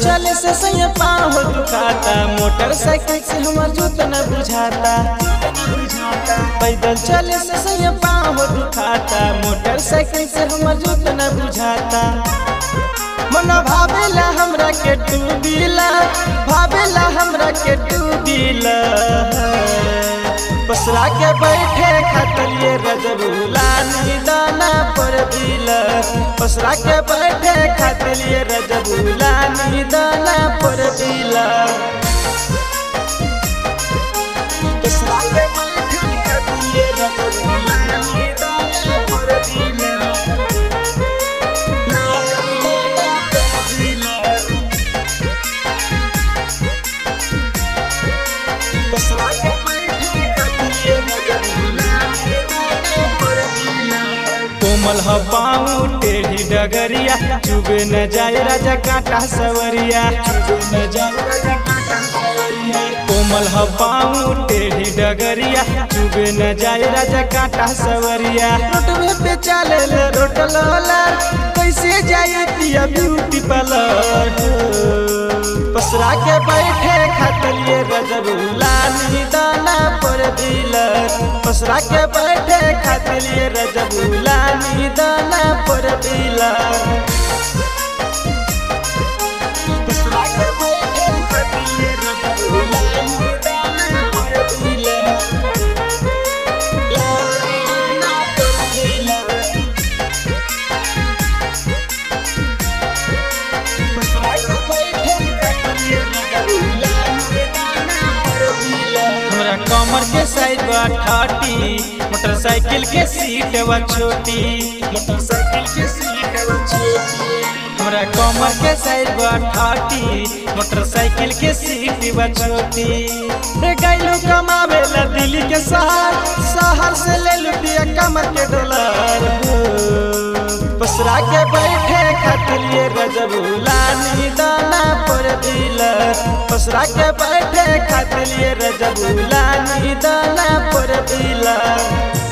चल से सैया पाँव दुखाता, मोटरसाइकिल से हमार जूत न बुझाता। पैदल चल से सैया पाँव दुखाता, मोटरसाइकिल से हमार जूत न बुझाता। मन भावेला हमरा के डूबीला, भावेला हमरा के डूबीला। पसरा के बैठे खातिर ये रजबुला निदाना पर दिला। पसरा के बैठे खातिर ये रजबुला निदाना पर दिला। पसरा के बैठे खातिर ये रजबुला निदाना पर दिला। कोमल हवाओं टेढ़ी डगरिया, चुभे न जाए राजा काटा सवरिया। कोमल हवाओं टेढ़ी डगरिया, चुभे न जाए राजा काटा सवरिया। रोटवे पे चले ले रोटलोला, कैसे जाए पिया ब्यूटी पार्लर। पसरा के बैठे खातिर ये रजबुला निदाना पर दिला। पसरा के बैठे खातिर ये रजबुला निदाना पर दिला। पसरा के बैठे खातिर ये रजबुला निदाना पर दिला। निदाना पर दिला। पसरा के बैठे हमरा कमर के साइज बा ठाटी, मोटरसाइकिल के सीट बा छोटी। मोटरसाइकिल के सीट बा छोटी। हमरा कमर के साइज बा ठाटी, मोटरसाइकिल के सीट बा छोटी। रे गइलो कमावे ला दिल्ली के शहर, शहर से ले लुटिया कमर के डॉलर। पसरा के बैठे खातिर ये रजबुला निदाना पर दिला। पसरा के बैठे खातिर ये रजबुला निदाना पर दिला।